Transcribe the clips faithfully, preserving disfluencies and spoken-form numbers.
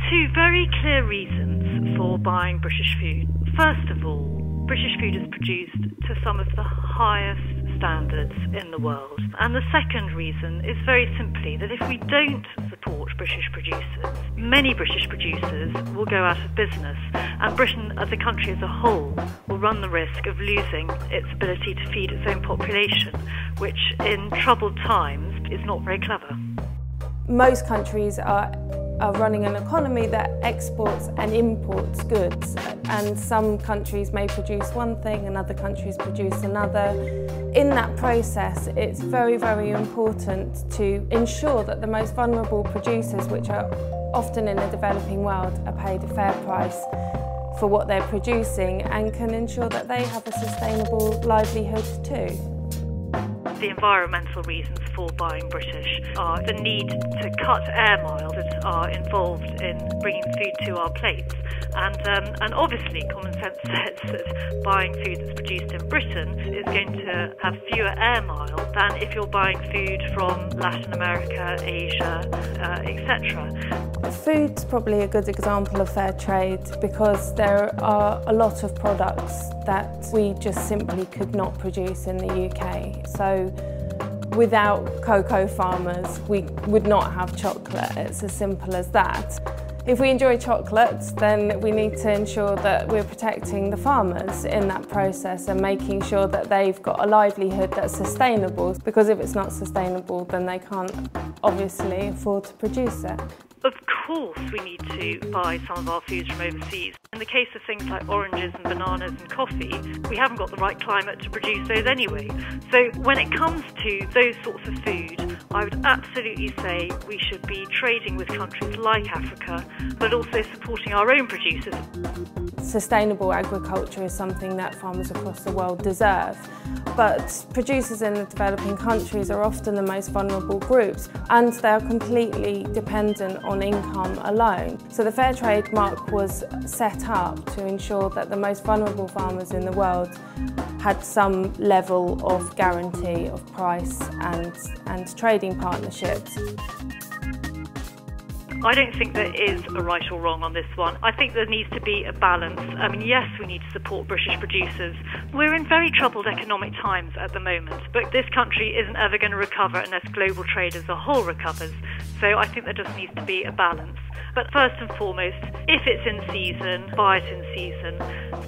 are two very clear reasons for buying British food. First of all, British food is produced to some of the highest standards in the world. And the second reason is very simply that if we don't support British producers, many British producers will go out of business, and Britain as a country as a whole will run the risk of losing its ability to feed its own population, which in troubled times is not very clever. Most countries are, are running an economy that exports and imports goods, and some countries may produce one thing and other countries produce another. In that process, it's very, very important to ensure that the most vulnerable producers, which are often in the developing world, are paid a fair price for what they're producing and can ensure that they have a sustainable livelihood too. The environmental reasons for buying British are the need to cut air miles that are involved in bringing food to our plates, and um, and obviously common sense says that buying food that's produced in Britain is going to have fewer air miles than if you're buying food from Latin America, Asia, uh, et cetera. Food's probably a good example of fair trade because there are a lot of products that we just simply could not produce in the U K. So without cocoa farmers, we would not have chocolate. It's as simple as that. If we enjoy chocolates, then we need to ensure that we're protecting the farmers in that process and making sure that they've got a livelihood that's sustainable, because if it's not sustainable, then they can't obviously afford to produce it. Of course we need to buy some of our foods from overseas. In the case of things like oranges and bananas and coffee, we haven't got the right climate to produce those anyway. So when it comes to those sorts of food, I would absolutely say we should be trading with countries like Africa, but also supporting our own producers. Sustainable agriculture is something that farmers across the world deserve, but producers in the developing countries are often the most vulnerable groups, and they are completely dependent on income alone. So the Fairtrade mark was set up to ensure that the most vulnerable farmers in the world had some level of guarantee of price and, and trading partnerships. I don't think there is a right or wrong on this one. I think there needs to be a balance. I mean, yes, we need to support British producers. We're in very troubled economic times at the moment, but this country isn't ever going to recover unless global trade as a whole recovers. So I think there just needs to be a balance. But first and foremost, if it's in season, buy it in season.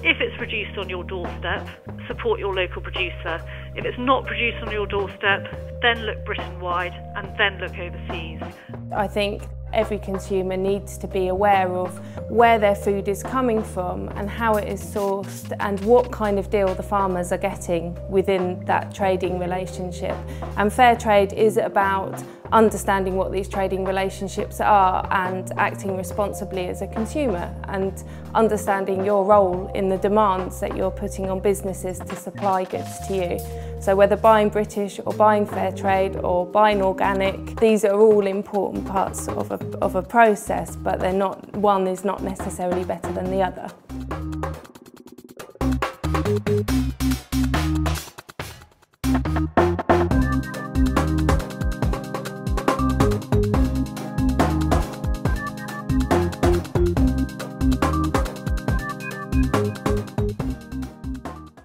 If it's produced on your doorstep, support your local producer. If it's not produced on your doorstep, then look Britain-wide and then look overseas. I think every consumer needs to be aware of where their food is coming from and how it is sourced and what kind of deal the farmers are getting within that trading relationship. And fair trade is about understanding what these trading relationships are and acting responsibly as a consumer and understanding your role in the demands that you're putting on businesses to supply goods to you. So whether buying British or buying fair trade or buying organic, these are all important parts of a, of a process, but they're not, one is not necessarily better than the other.